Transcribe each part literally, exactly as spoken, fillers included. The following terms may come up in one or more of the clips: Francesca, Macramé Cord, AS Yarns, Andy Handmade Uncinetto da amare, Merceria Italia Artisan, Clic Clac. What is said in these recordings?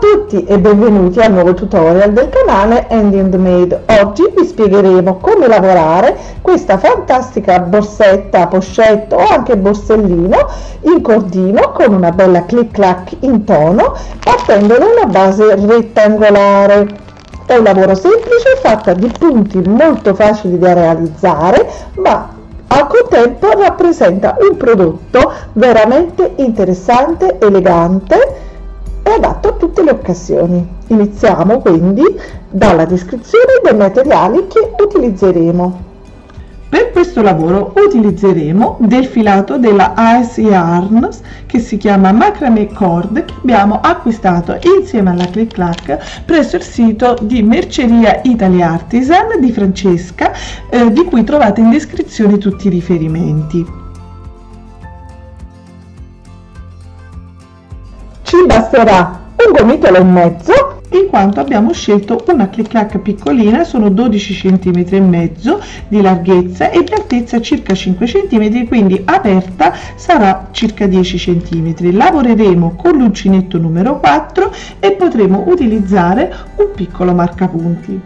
tutti e benvenuti al nuovo tutorial del canale Andy Handmade. Oggi vi spiegheremo come lavorare questa fantastica borsetta, pochette o anche borsellino in cordino con una bella clic clac in tono, partendo da una base rettangolare. È un lavoro semplice, fatto di punti molto facili da realizzare, ma al contempo rappresenta un prodotto veramente interessante, elegante e adatto a tutte le occasioni. Iniziamo quindi dalla descrizione dei materiali che utilizzeremo. Per questo lavoro utilizzeremo del filato della A S Yarns che si chiama Macramé Cord, che abbiamo acquistato insieme alla Clic Clac presso il sito di Merceria Italia Artisan di Francesca, eh, di cui trovate in descrizione tutti i riferimenti. Ci basterà un gomitolo e mezzo, in quanto abbiamo scelto una clic clac piccolina, sono dodici centimetri e mezzo di larghezza e di altezza circa cinque centimetri, quindi aperta sarà circa dieci centimetri. Lavoreremo con l'uncinetto numero quattro e potremo utilizzare un piccolo marcapunti.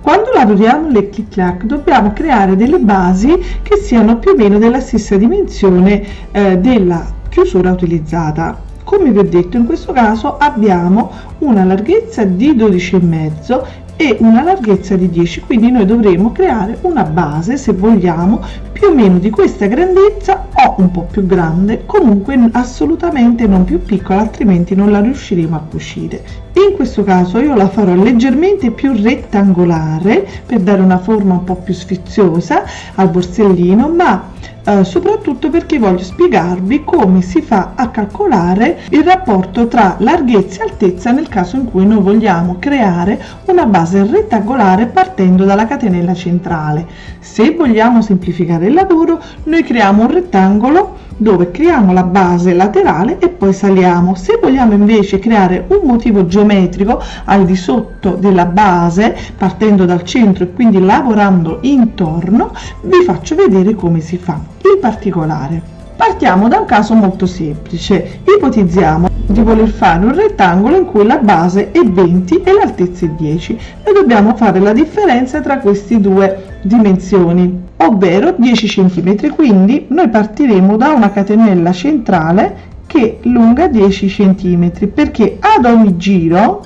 Quando lavoriamo le clic clac dobbiamo creare delle basi che siano più o meno della stessa dimensione eh, della chiusura utilizzata. Come vi ho detto, in questo caso abbiamo una larghezza di dodici e mezzo e una larghezza di dieci, quindi noi dovremo creare una base, se vogliamo, più o meno di questa grandezza o un po' più grande, comunque assolutamente non più piccola, altrimenti non la riusciremo a cucire. In questo caso io la farò leggermente più rettangolare per dare una forma un po' più sfiziosa al borsellino, ma Uh, soprattutto perché voglio spiegarvi come si fa a calcolare il rapporto tra larghezza e altezza nel caso in cui noi vogliamo creare una base rettangolare partendo dalla catenella centrale. Se vogliamo semplificare il lavoro, noi creiamo un rettangolo dove creiamo la base laterale e poi saliamo. Se vogliamo invece creare un motivo geometrico al di sotto della base partendo dal centro e quindi lavorando intorno, vi faccio vedere come si fa. In particolare partiamo da un caso molto semplice, ipotizziamo di voler fare un rettangolo in cui la base è venti e l'altezza è dieci e dobbiamo fare la differenza tra queste due dimensioni, ovvero dieci centimetri, quindi noi partiremo da una catenella centrale che è lunga dieci centimetri, perché ad ogni giro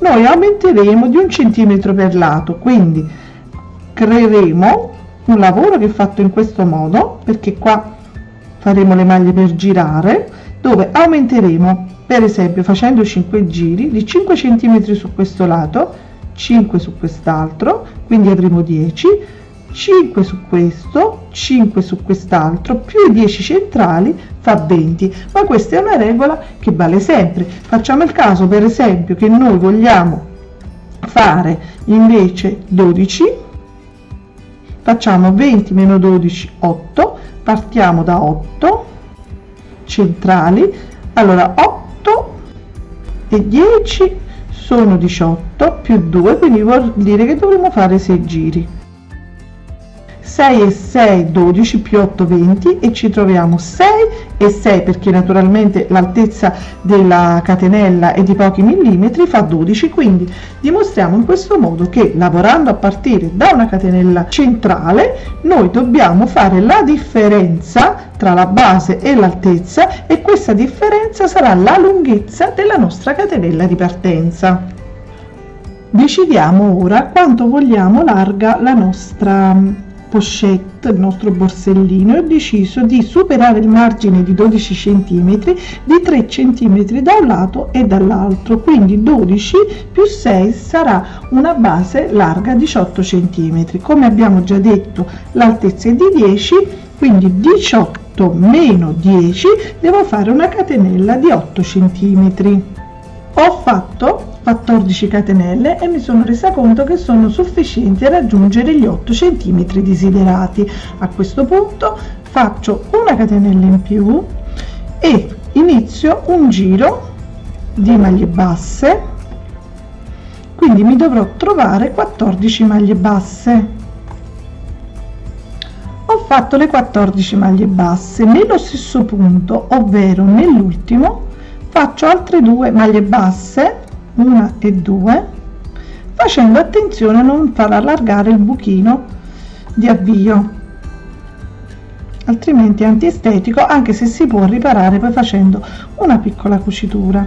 noi aumenteremo di un centimetro per lato, quindi creeremo un lavoro che è fatto in questo modo, perché qua faremo le maglie per girare, dove aumenteremo, per esempio facendo cinque giri, di cinque centimetri su questo lato, cinque su quest'altro, quindi avremo dieci, cinque su questo, cinque su quest'altro, più dieci centrali fa venti, ma questa è una regola che vale sempre. Facciamo il caso per esempio che noi vogliamo fare invece dodici, facciamo venti meno dodici, otto, partiamo da otto centrali, allora otto e dieci sono diciotto più due, quindi vuol dire che dovremo fare sei giri, sei e sei dodici più otto venti e ci troviamo sei e sei, perché naturalmente l'altezza della catenella è di pochi millimetri, fa dodici, quindi dimostriamo in questo modo che lavorando a partire da una catenella centrale noi dobbiamo fare la differenza tra la base e l'altezza e questa differenza sarà la lunghezza della nostra catenella di partenza. Decidiamo ora quanto vogliamo larga la nostra pochette, il nostro borsellino. Ho deciso di superare il margine di dodici centimetri di tre centimetri da un lato e dall'altro, quindi dodici più sei sarà una base larga diciotto centimetri. Come abbiamo già detto, l'altezza è di dieci, quindi diciotto meno dieci, devo fare una catenella di otto centimetri. Ho fatto quattordici catenelle e mi sono resa conto che sono sufficienti a raggiungere gli otto centimetri desiderati. A questo punto faccio una catenella in più e inizio un giro di maglie basse, quindi mi dovrò trovare quattordici maglie basse. Ho fatto le quattordici maglie basse, nello stesso punto, ovvero nell'ultimo, faccio altre due maglie basse, una e due, facendo attenzione a non far allargare il buchino di avvio, altrimenti è antiestetico, anche se si può riparare poi facendo una piccola cucitura,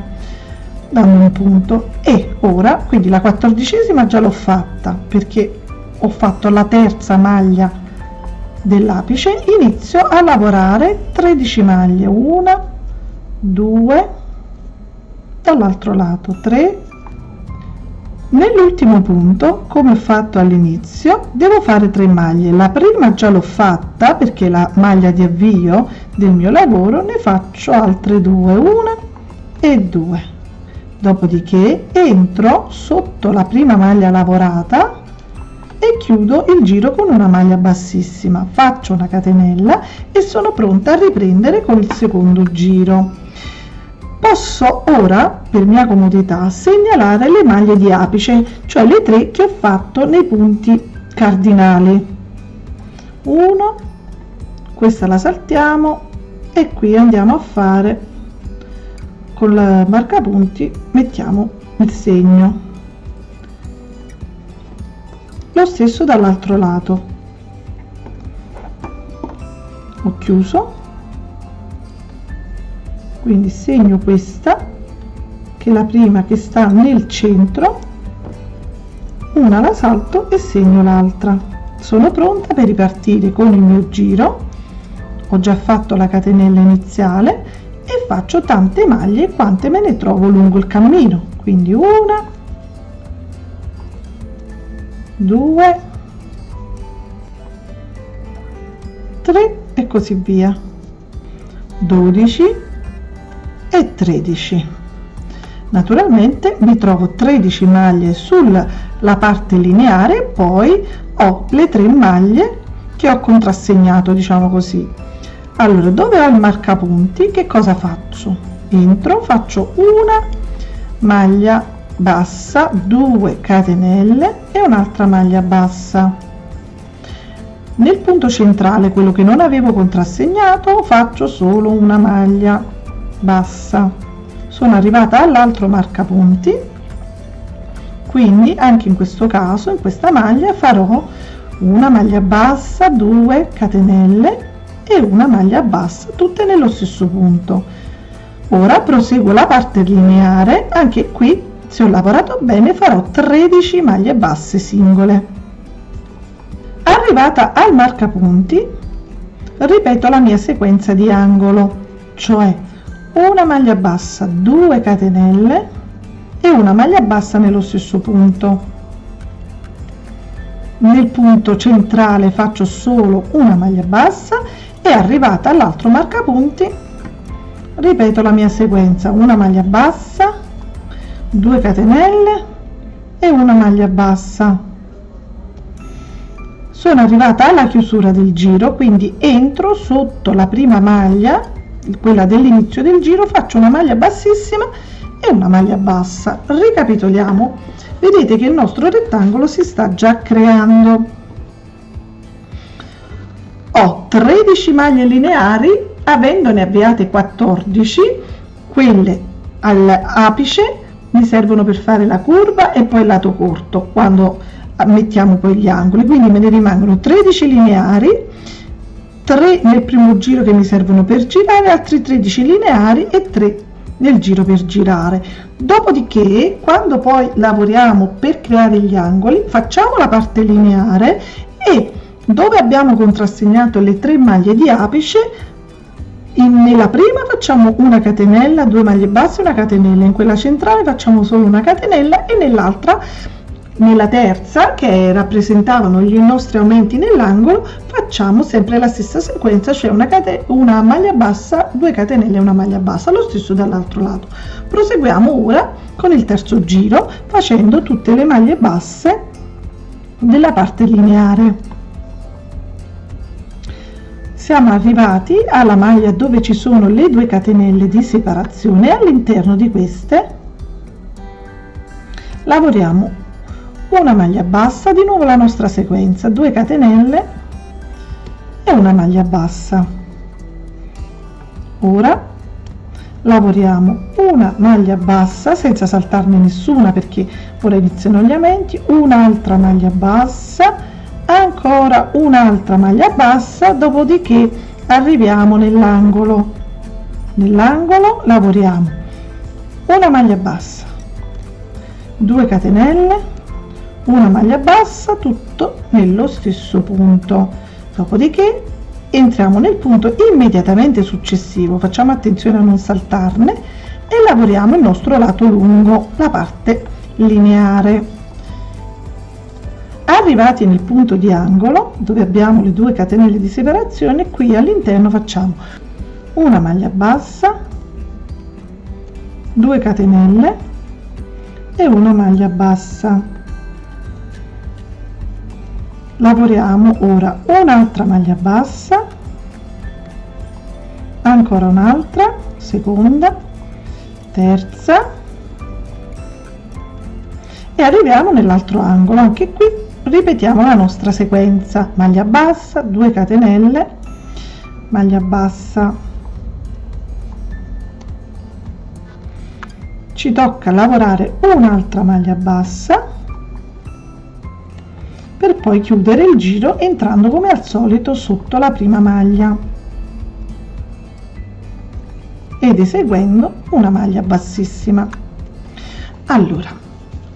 dando un punto. E ora, quindi la quattordicesima già l'ho fatta, perché ho fatto la terza maglia dell'apice, inizio a lavorare tredici maglie, una, due, dall'altro lato tre. Nell'ultimo punto, come ho fatto all'inizio, devo fare tre maglie. La prima già l'ho fatta, perché la maglia di avvio del mio lavoro, ne faccio altre due, una e due. Dopodiché entro sotto la prima maglia lavorata e chiudo il giro con una maglia bassissima, faccio una catenella e sono pronta a riprendere con il secondo giro. Posso ora, per mia comodità, segnalare le maglie di apice, cioè le tre che ho fatto nei punti cardinali. Uno, questa la saltiamo e qui andiamo a fare con il marcapunti, mettiamo il segno. Lo stesso dall'altro lato. Ho chiuso. Quindi segno questa, che è la prima che sta nel centro, una la salto e segno l'altra. Sono pronta per ripartire con il mio giro, ho già fatto la catenella iniziale e faccio tante maglie quante me ne trovo lungo il cammino, quindi una, due, tre e così via, dodici e tredici. Naturalmente mi trovo tredici maglie sulla parte lineare e poi ho le tre maglie che ho contrassegnato, diciamo così. Allora, dove ho il marcapunti, che cosa faccio? Entro, faccio una maglia bassa, due catenelle e un'altra maglia bassa. Nel punto centrale, quello che non avevo contrassegnato, faccio solo una maglia bassa. Sono arrivata all'altro marcapunti, quindi anche in questo caso, in questa maglia, farò una maglia bassa, due catenelle e una maglia bassa, tutte nello stesso punto. Ora proseguo la parte lineare, anche qui se ho lavorato bene farò tredici maglie basse singole. Arrivata al marcapunti ripeto la mia sequenza di angolo, cioè una maglia bassa, due catenelle e una maglia bassa nello stesso punto. Nel punto centrale faccio solo una maglia bassa e arrivata all'altro marcapunti ripeto la mia sequenza, una maglia bassa, due catenelle e una maglia bassa. Sono arrivata alla chiusura del giro, quindi entro sotto la prima maglia, quella dell'inizio del giro, faccio una maglia bassissima e una maglia bassa. Ricapitoliamo, vedete che il nostro rettangolo si sta già creando. Ho tredici maglie lineari, avendone avviate quattordici, quelle all'apice mi servono per fare la curva e poi il lato corto quando mettiamo poi gli angoli, quindi me ne rimangono tredici lineari, tre nel primo giro che mi servono per girare, altri tredici lineari e tre nel giro per girare. Dopodiché, quando poi lavoriamo per creare gli angoli, facciamo la parte lineare e dove abbiamo contrassegnato le tre maglie di apice, in, nella prima facciamo una catenella, due maglie basse e una catenella, in quella centrale facciamo solo una catenella e nell'altra, nella terza, che rappresentavano i nostri aumenti nell'angolo, facciamo sempre la stessa sequenza, cioè una, una maglia bassa, due catenelle e una maglia bassa, lo stesso dall'altro lato. Proseguiamo ora con il terzo giro facendo tutte le maglie basse della parte lineare. Siamo arrivati alla maglia dove ci sono le due catenelle di separazione e all'interno di queste lavoriamo una maglia bassa, di nuovo la nostra sequenza, due catenelle e una maglia bassa. Ora lavoriamo una maglia bassa senza saltarne nessuna, perché ora iniziano gli aumenti, un'altra maglia bassa, ancora un'altra maglia bassa, dopodiché arriviamo nell'angolo, nell'angolo lavoriamo una maglia bassa, due catenelle, una maglia bassa, tutto nello stesso punto, dopodiché entriamo nel punto immediatamente successivo, facciamo attenzione a non saltarne e lavoriamo il nostro lato lungo, la parte lineare. Arrivati nel punto di angolo dove abbiamo le due catenelle di separazione, qui all'interno facciamo una maglia bassa, due catenelle e una maglia bassa. Lavoriamo ora un'altra maglia bassa, ancora un'altra, seconda, terza e arriviamo nell'altro angolo. Anche qui ripetiamo la nostra sequenza: maglia bassa, due catenelle, maglia bassa. Ci tocca lavorare un'altra maglia bassa per poi chiudere il giro entrando come al solito sotto la prima maglia ed eseguendo una maglia bassissima. Allora,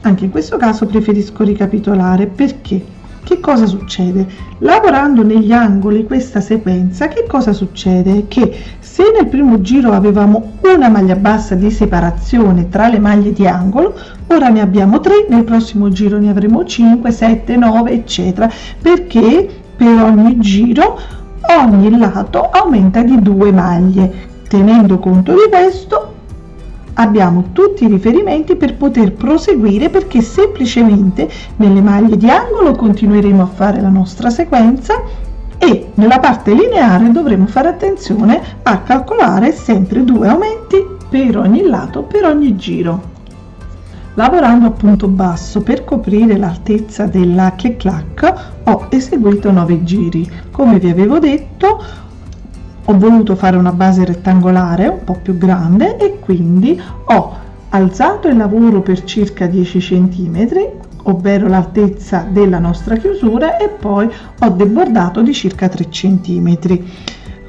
anche in questo caso preferisco ricapitolare, perché che cosa succede? Lavorando negli angoli questa sequenza, che cosa succede? Che se nel primo giro avevamo una maglia bassa di separazione tra le maglie di angolo, ora ne abbiamo tre, nel prossimo giro ne avremo cinque, sette, nove eccetera, perché per ogni giro ogni lato aumenta di due maglie. Tenendo conto di questo abbiamo tutti i riferimenti per poter proseguire, perché semplicemente nelle maglie di angolo continueremo a fare la nostra sequenza e nella parte lineare dovremo fare attenzione a calcolare sempre due aumenti per ogni lato, per ogni giro. Lavorando a punto basso per coprire l'altezza della Clic Clac ho eseguito nove giri. Come vi avevo detto, ho voluto fare una base rettangolare un po' più grande e quindi ho alzato il lavoro per circa dieci centimetri, ovvero l'altezza della nostra chiusura, e poi ho debordato di circa tre centimetri.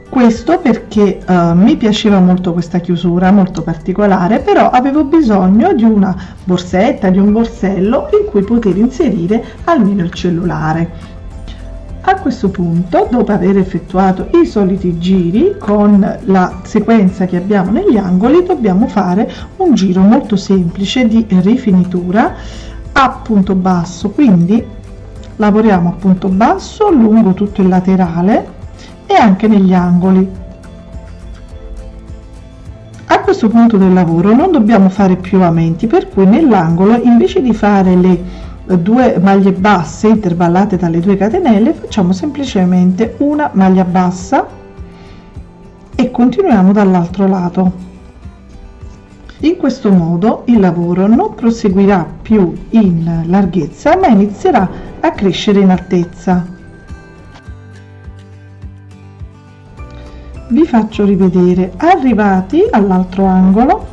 Questo perché eh, mi piaceva molto questa chiusura, molto particolare, però avevo bisogno di una borsetta, di un borsello in cui poter inserire almeno il cellulare. A questo punto, dopo aver effettuato i soliti giri con la sequenza che abbiamo negli angoli, dobbiamo fare un giro molto semplice di rifinitura a punto basso. Quindi lavoriamo a punto basso lungo tutto il laterale e anche negli angoli. A questo punto del lavoro non dobbiamo fare più aumenti, per cui nell'angolo, invece di fare le due maglie basse intervallate dalle due catenelle, facciamo semplicemente una maglia bassa e continuiamo dall'altro lato. In questo modo il lavoro non proseguirà più in larghezza, ma inizierà a crescere in altezza. Vi faccio rivedere. Arrivati all'altro angolo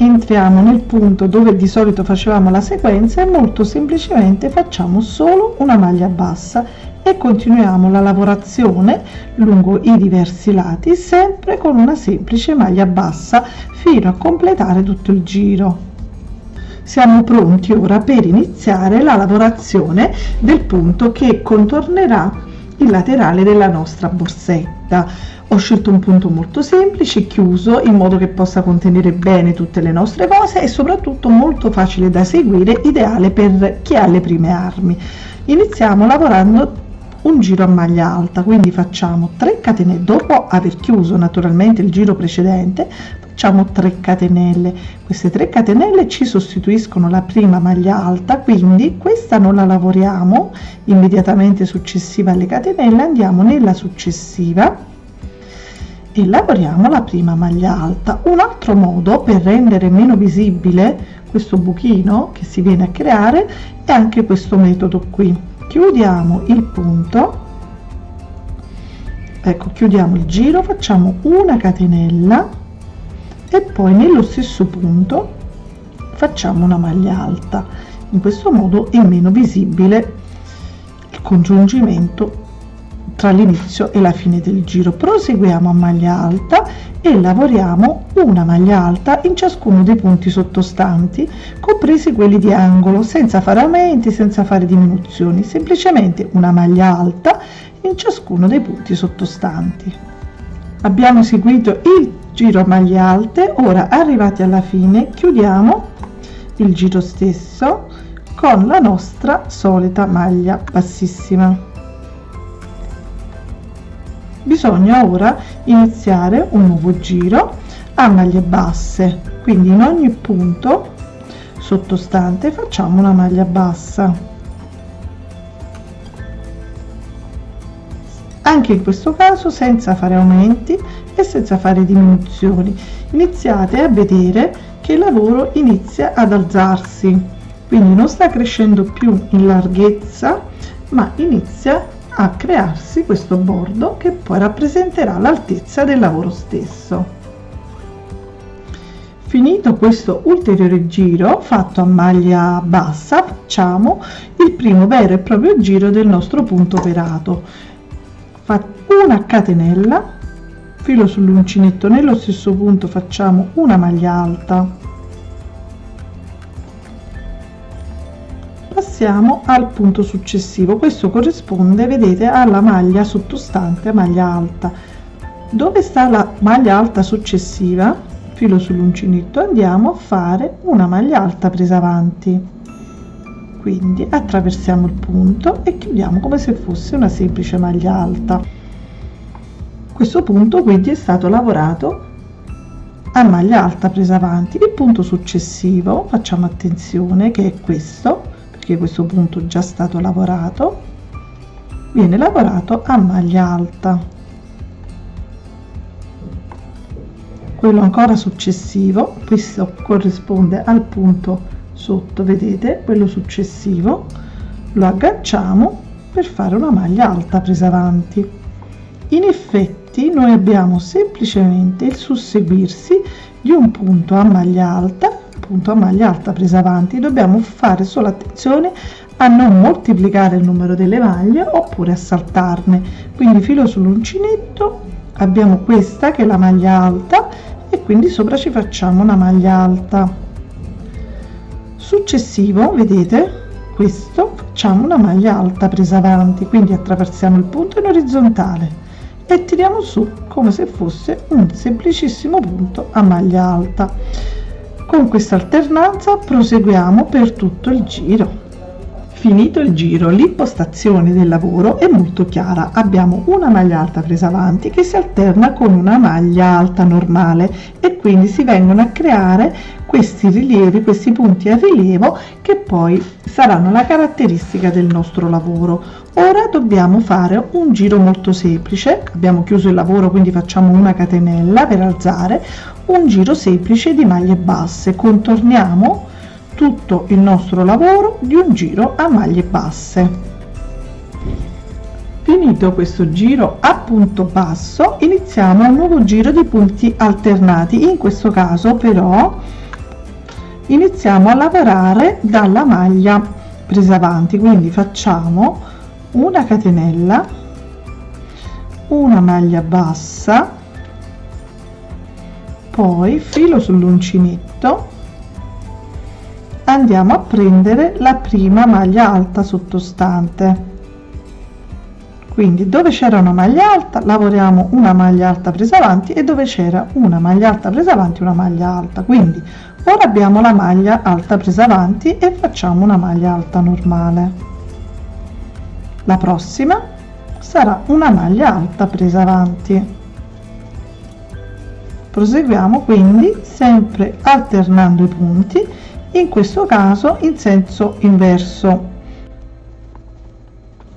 entriamo nel punto dove di solito facevamo la sequenza e molto semplicemente facciamo solo una maglia bassa e continuiamo la lavorazione lungo i diversi lati sempre con una semplice maglia bassa fino a completare tutto il giro. Siamo pronti ora per iniziare la lavorazione del punto che contornerà il laterale della nostra borsetta. Ho scelto un punto molto semplice, chiuso, in modo che possa contenere bene tutte le nostre cose e soprattutto molto facile da seguire, ideale per chi ha le prime armi. Iniziamo lavorando un giro a maglia alta, quindi facciamo tre catenelle. Dopo aver chiuso naturalmente il giro precedente facciamo tre catenelle. Queste tre catenelle ci sostituiscono la prima maglia alta, quindi questa non la lavoriamo immediatamente successiva alle catenelle, andiamo nella successiva e lavoriamo la prima maglia alta. Un altro modo per rendere meno visibile questo buchino che si viene a creare è anche questo metodo qui. Chiudiamo il punto, ecco, chiudiamo il giro, facciamo una catenella e poi nello stesso punto facciamo una maglia alta. In questo modo è meno visibile il congiungimento tra l'inizio e la fine del giro. Proseguiamo a maglia alta e lavoriamo una maglia alta in ciascuno dei punti sottostanti, compresi quelli di angolo, senza fare aumenti, senza fare diminuzioni, semplicemente una maglia alta in ciascuno dei punti sottostanti. Abbiamo eseguito il giro a maglie alte, ora arrivati alla fine chiudiamo il giro stesso con la nostra solita maglia bassissima. Bisogna ora iniziare un nuovo giro a maglie basse, quindi in ogni punto sottostante facciamo una maglia bassa. Anche in questo caso senza fare aumenti e senza fare diminuzioni. Iniziate a vedere che il lavoro inizia ad alzarsi, quindi non sta crescendo più in larghezza, ma inizia a crearsi questo bordo che poi rappresenterà l'altezza del lavoro stesso. Finito questo ulteriore giro fatto a maglia bassa, facciamo il primo vero e proprio giro del nostro punto velato. Una catenella, filo sull'uncinetto, nello stesso punto facciamo una maglia alta, passiamo al punto successivo. Questo corrisponde, vedete, alla maglia sottostante a maglia alta. Dove sta la maglia alta successiva, filo sull'uncinetto, andiamo a fare una maglia alta presa avanti, quindi attraversiamo il punto e chiudiamo come se fosse una semplice maglia alta. Questo punto quindi è stato lavorato a maglia alta presa avanti. Il punto successivo, facciamo attenzione, che è questo, perché questo punto è già stato lavorato, viene lavorato a maglia alta. Quello ancora successivo, questo corrisponde al punto sotto, vedete, quello successivo lo agganciamo per fare una maglia alta presa avanti. In effetti noi abbiamo semplicemente il susseguirsi di un punto a maglia alta, punto a maglia alta presa avanti. Dobbiamo fare solo attenzione a non moltiplicare il numero delle maglie oppure a saltarne, quindi filo sull'uncinetto, abbiamo questa che è la maglia alta e quindi sopra ci facciamo una maglia alta. Successivo, vedete, questo, facciamo una maglia alta presa avanti, quindi attraversiamo il punto in orizzontale e tiriamo su come se fosse un semplicissimo punto a maglia alta. Con questa alternanza proseguiamo per tutto il giro. Finito il giro, l'impostazione del lavoro è molto chiara. Abbiamo una maglia alta presa avanti che si alterna con una maglia alta normale e quindi si vengono a creare questi rilievi, questi punti a rilievo che poi saranno la caratteristica del nostro lavoro. Ora dobbiamo fare un giro molto semplice, abbiamo chiuso il lavoro, quindi facciamo una catenella per alzare, un giro semplice di maglie basse, contorniamo tutto il nostro lavoro di un giro a maglie basse. Finito questo giro a punto basso, iniziamo un nuovo giro di punti alternati. In questo caso però iniziamo a lavorare dalla maglia presa avanti, quindi facciamo una catenella, una maglia bassa, poi filo sull'uncinetto, andiamo a prendere la prima maglia alta sottostante, quindi dove c'era una maglia alta lavoriamo una maglia alta presa avanti e dove c'era una maglia alta presa avanti una maglia alta. Quindi ora abbiamo la maglia alta presa avanti e facciamo una maglia alta normale, la prossima sarà una maglia alta presa avanti. Proseguiamo quindi sempre alternando i punti, in questo caso in senso inverso.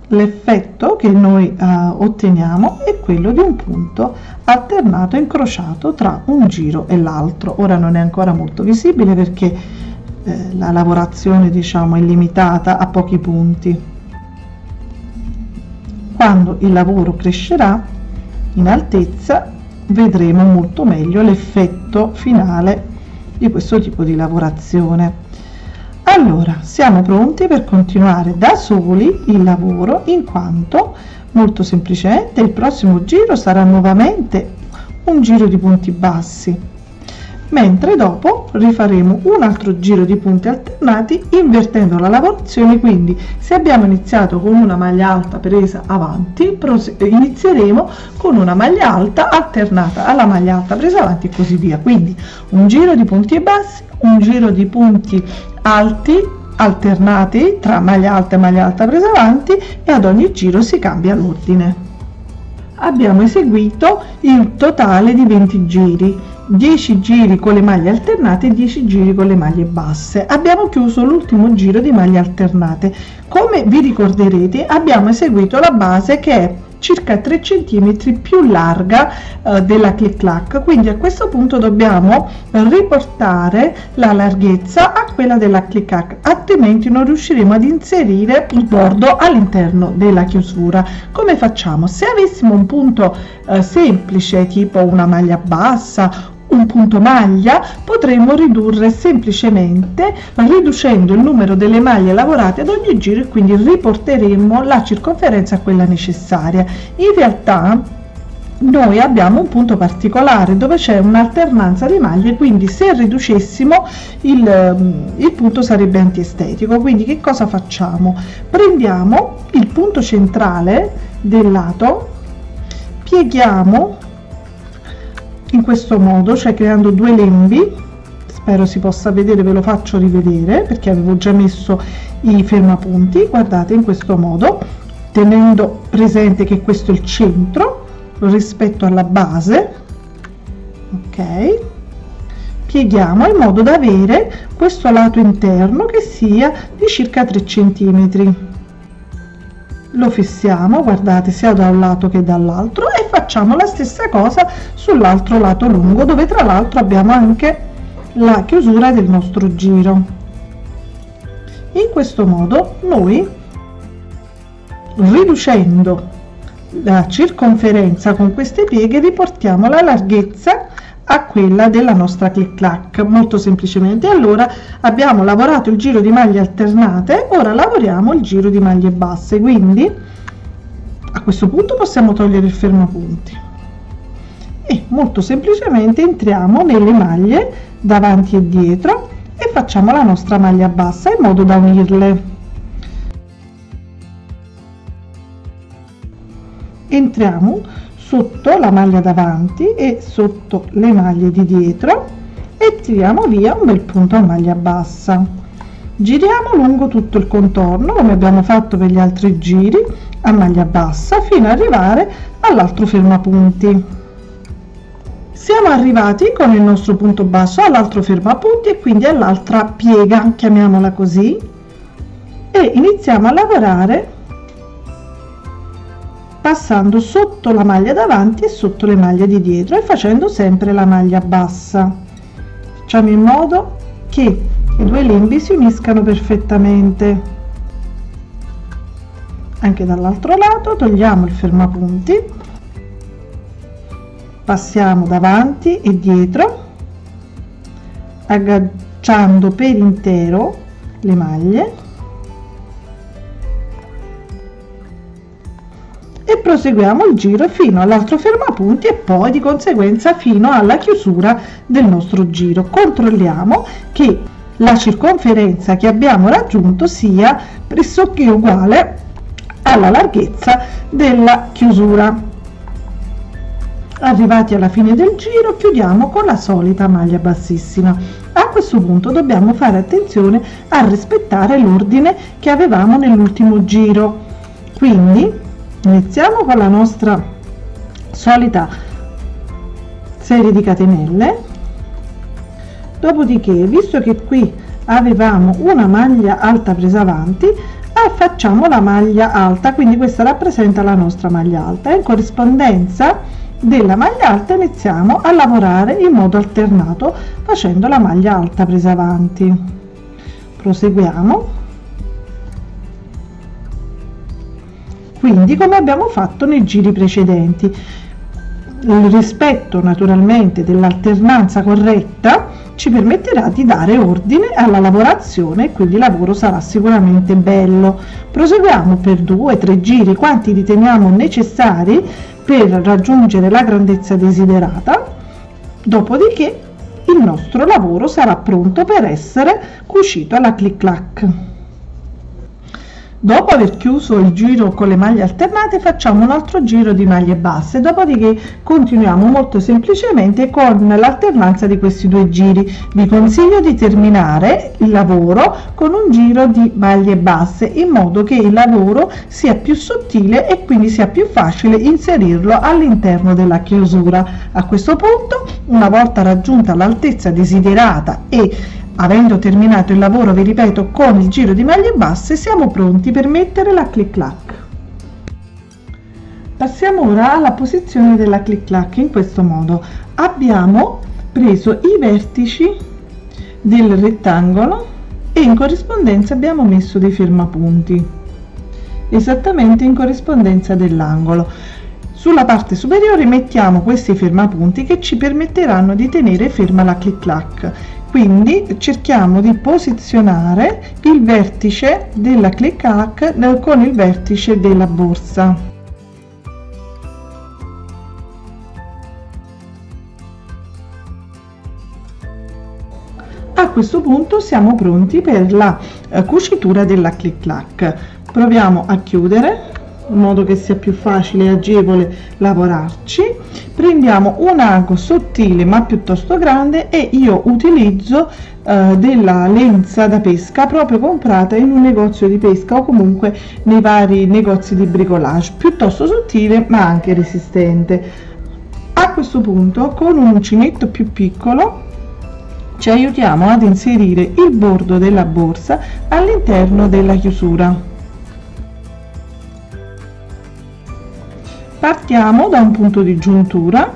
L'effetto che noi eh, otteniamo è quello di un punto alternato incrociato tra un giro e l'altro. Ora non è ancora molto visibile perché eh, la lavorazione, diciamo, è limitata a pochi punti. Quando il lavoro crescerà in altezza vedremo molto meglio l'effetto finale di questo tipo di lavorazione. Allora, siamo pronti per continuare da soli il lavoro, in quanto molto semplicemente il prossimo giro sarà nuovamente un giro di punti bassi, mentre dopo rifaremo un altro giro di punti alternati invertendo la lavorazione. Quindi se abbiamo iniziato con una maglia alta presa avanti, inizieremo con una maglia alta alternata alla maglia alta presa avanti e così via. Quindi un giro di punti bassi, un giro di punti alti alternati tra maglia alta e maglia alta presa avanti, e ad ogni giro si cambia l'ordine. Abbiamo eseguito il totale di venti giri, dieci giri con le maglie alternate e dieci giri con le maglie basse. Abbiamo chiuso l'ultimo giro di maglie alternate. Come vi ricorderete, abbiamo eseguito la base che è circa tre centimetri più larga eh, della Clic Clac, quindi a questo punto dobbiamo riportare la larghezza a quella della Clic Clac, altrimenti non riusciremo ad inserire il bordo all'interno della chiusura. Come facciamo? Se avessimo un punto eh, semplice, tipo una maglia bassa, un punto maglia, potremo ridurre semplicemente riducendo il numero delle maglie lavorate ad ogni giro, e quindi riporteremo la circonferenza a quella necessaria. In realtà noi abbiamo un punto particolare dove c'è un'alternanza di maglie, quindi se riducessimo il, il punto sarebbe antiestetico. Quindi che cosa facciamo? Prendiamo il punto centrale del lato, pieghiamo in questo modo, cioè creando due lembi. Spero si possa vedere, ve lo faccio rivedere perché avevo già messo i fermapunti. Guardate, in questo modo, tenendo presente che questo è il centro rispetto alla base, ok, pieghiamo in modo da avere questo lato interno che sia di circa tre centimetri. Lo fissiamo, guardate, sia da un lato che dall'altro, e facciamo la stessa cosa sull'altro lato lungo, dove tra l'altro abbiamo anche la chiusura del nostro giro. In questo modo noi, riducendo la circonferenza con queste pieghe, riportiamo la larghezza a quella della nostra Clic Clac, molto semplicemente. Allora abbiamo lavorato il giro di maglie alternate, ora lavoriamo il giro di maglie basse. Quindi a questo punto possiamo togliere il fermapunti e molto semplicemente entriamo nelle maglie davanti e dietro e facciamo la nostra maglia bassa in modo da unirle. Entriamo sotto la maglia davanti e sotto le maglie di dietro e tiriamo via un bel punto a maglia bassa. Giriamo lungo tutto il contorno come abbiamo fatto per gli altri giri a maglia bassa, fino ad arrivare all'altro fermapunti. Siamo arrivati con il nostro punto basso all'altro fermapunti e quindi all'altra piega, chiamiamola così, e iniziamo a lavorare passando sotto la maglia davanti e sotto le maglie di dietro e facendo sempre la maglia bassa. Facciamo in modo che i due lembi si uniscano perfettamente. Anche dall'altro lato togliamo il fermapunti, passiamo davanti e dietro agganciando per intero le maglie e proseguiamo il giro fino all'altro fermapunti e poi di conseguenza fino alla chiusura del nostro giro. Controlliamo che la circonferenza che abbiamo raggiunto sia pressoché uguale alla larghezza della chiusura. Arrivati alla fine del giro, chiudiamo con la solita maglia bassissima. A questo punto dobbiamo fare attenzione a rispettare l'ordine che avevamo nell'ultimo giro, quindi iniziamo con la nostra solita serie di catenelle, dopodiché, visto che qui avevamo una maglia alta presa avanti, facciamo la maglia alta, quindi questa rappresenta la nostra maglia alta, e in corrispondenza della maglia alta iniziamo a lavorare in modo alternato facendo la maglia alta presa avanti. Proseguiamo quindi come abbiamo fatto nei giri precedenti. il rispetto naturalmente dell'alternanza corretta ci permetterà di dare ordine alla lavorazione e quindi il lavoro sarà sicuramente bello. Proseguiamo per due, tre giri, quanti riteniamo necessari per raggiungere la grandezza desiderata, dopodiché il nostro lavoro sarà pronto per essere cucito alla Clic Clac. Dopo aver chiuso il giro con le maglie alternate facciamo un altro giro di maglie basse, dopodiché continuiamo molto semplicemente con l'alternanza di questi due giri. Vi consiglio di terminare il lavoro con un giro di maglie basse in modo che il lavoro sia più sottile e quindi sia più facile inserirlo all'interno della chiusura. A questo punto, una volta raggiunta l'altezza desiderata e avendo terminato il lavoro, vi ripeto, con il giro di maglie basse, siamo pronti per mettere la Clic Clac. Passiamo ora alla posizione della Clic Clac in questo modo. Abbiamo preso i vertici del rettangolo e in corrispondenza abbiamo messo dei fermapunti, esattamente in corrispondenza dell'angolo. Sulla parte superiore mettiamo questi fermapunti che ci permetteranno di tenere ferma la Clic Clac. Quindi cerchiamo di posizionare il vertice della Clic Clac con il vertice della borsa. A questo punto siamo pronti per la cucitura della Clic Clac. Proviamo a chiudere in modo che sia più facile e agevole lavorarci. Prendiamo un ago sottile ma piuttosto grande e io utilizzo eh, della lenza da pesca proprio comprata in un negozio di pesca o comunque nei vari negozi di bricolage, piuttosto sottile ma anche resistente. A questo punto con un uncinetto più piccolo ci aiutiamo ad inserire il bordo della borsa all'interno della chiusura. Partiamo da un punto di giuntura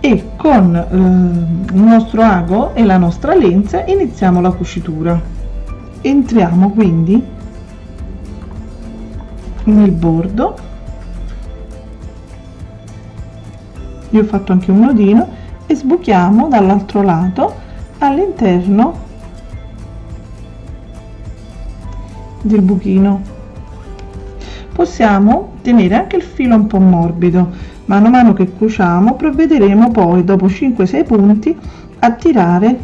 e con eh, il nostro ago e la nostra lenza iniziamo la cucitura. Entriamo quindi nel bordo, io ho fatto anche un nodino, e sbuchiamo dall'altro lato all'interno del buchino. Possiamo tenere anche il filo un po' morbido, mano a mano che cuciamo provvederemo poi dopo cinque sei punti a tirare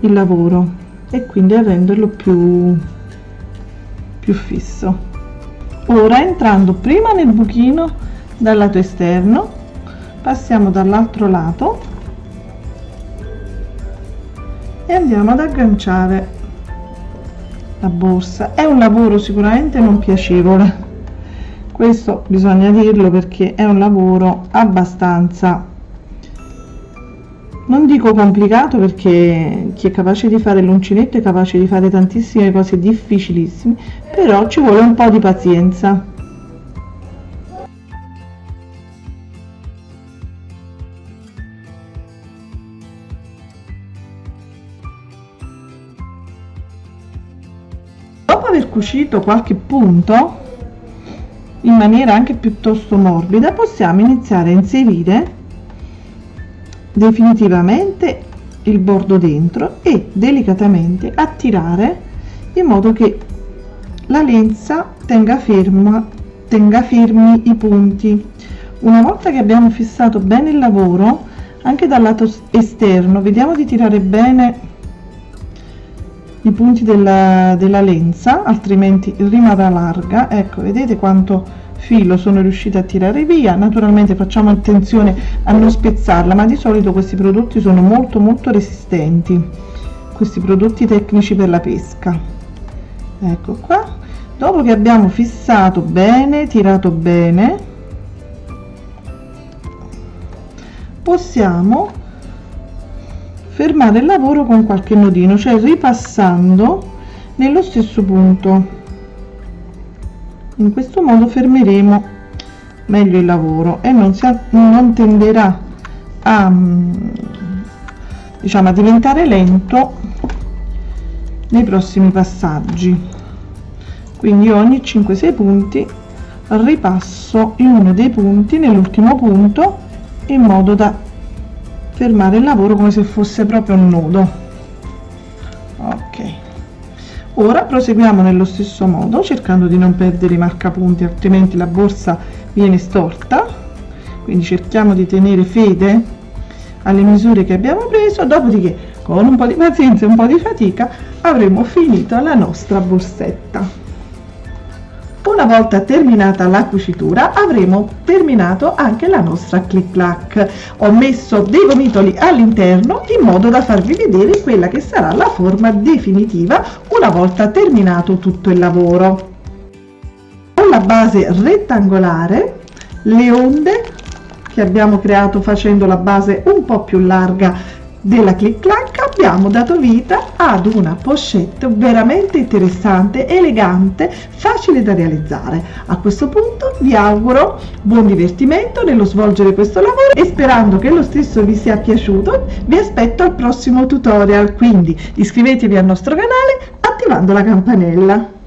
il lavoro e quindi a renderlo più, più fisso. Ora entrando prima nel buchino dal lato esterno passiamo dall'altro lato e andiamo ad agganciare la borsa. È un lavoro sicuramente non piacevole, questo bisogna dirlo, perché è un lavoro abbastanza, non dico complicato, perché chi è capace di fare l'uncinetto è capace di fare tantissime cose difficilissime, però ci vuole un po' di pazienza. Cucito qualche punto in maniera anche piuttosto morbida, possiamo iniziare a inserire definitivamente il bordo dentro e delicatamente a tirare in modo che la lenza tenga ferma, tenga fermi i punti. Una volta che abbiamo fissato bene il lavoro anche dal lato esterno, vediamo di tirare bene i punti della, della lenza, altrimenti rimarrà larga. Ecco, vedete quanto filo sono riuscita a tirare via. Naturalmente facciamo attenzione a non spezzarla, ma di solito questi prodotti sono molto molto resistenti, questi prodotti tecnici per la pesca. Ecco qua, dopo che abbiamo fissato bene, tirato bene, possiamo fermare il lavoro con qualche nodino, cioè ripassando nello stesso punto. In questo modo fermeremo meglio il lavoro e non, si, non tenderà a, diciamo, a diventare lento nei prossimi passaggi. Quindi ogni cinque sei punti ripasso in uno dei punti, nell'ultimo punto, in modo da fermare il lavoro come se fosse proprio un nodo. Ok, ora proseguiamo nello stesso modo, cercando di non perdere i marcapunti, altrimenti la borsa viene storta. Quindi cerchiamo di tenere fede alle misure che abbiamo preso, dopodiché con un po' di pazienza e un po' di fatica avremo finito la nostra borsetta. Una volta terminata la cucitura avremo terminato anche la nostra Clic Clac. Ho messo dei gomitoli all'interno in modo da farvi vedere quella che sarà la forma definitiva una volta terminato tutto il lavoro. Con la base rettangolare, le onde che abbiamo creato facendo la base un po' più larga della Clic Clac, abbiamo dato vita ad una pochette veramente interessante, elegante, facile da realizzare. A questo punto vi auguro buon divertimento nello svolgere questo lavoro e, sperando che lo stesso vi sia piaciuto, vi aspetto al prossimo tutorial. Quindi iscrivetevi al nostro canale attivando la campanella.